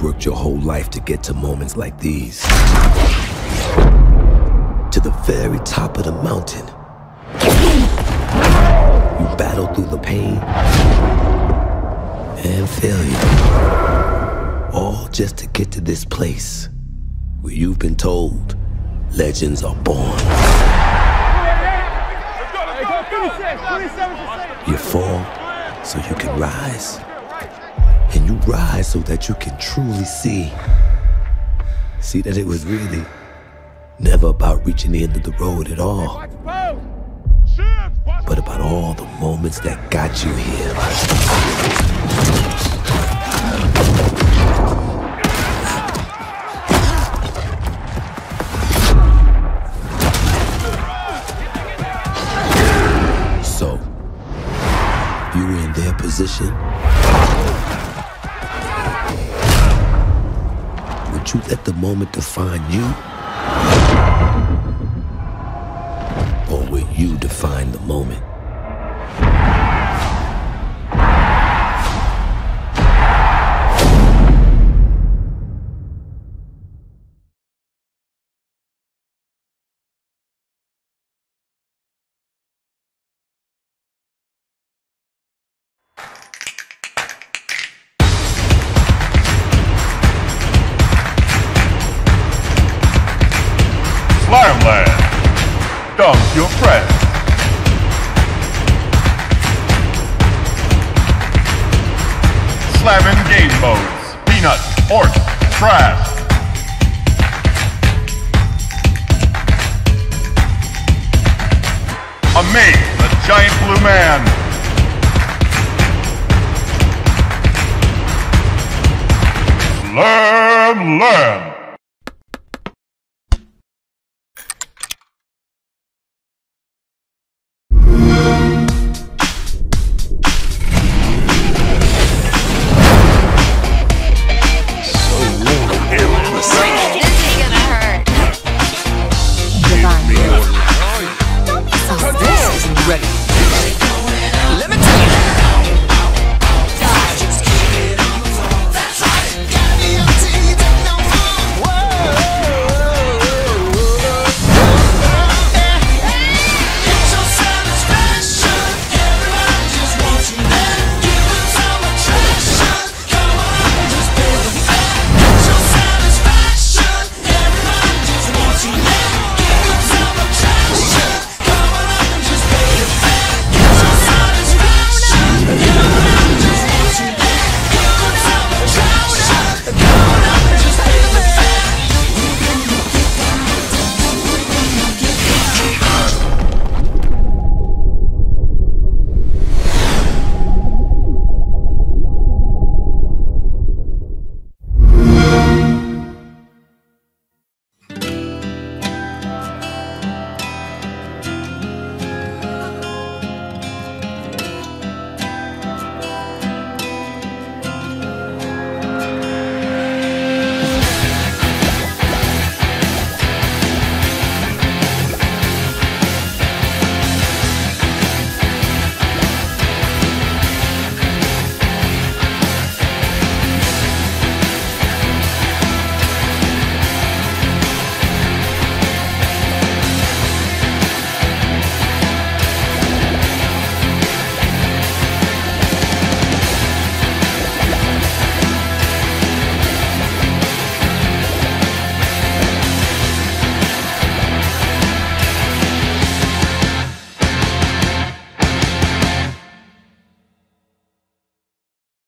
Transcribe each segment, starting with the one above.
Worked your whole life to get to moments like these. To the very top of the mountain. You battled through the pain and failure. All just to get to this place where you've been told legends are born. You fall so you can rise. And you rise so that you can truly see that it was really never about reaching the end of the road at all, but about all the moments that got you here. So, you were in their position. You let the moment define you, or will you define the moment? Slam Land, dump your friends. Slamming game modes, Peanuts, Orc, Trash. Amaze the giant blue man. Slam Land.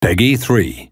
Peggy 3.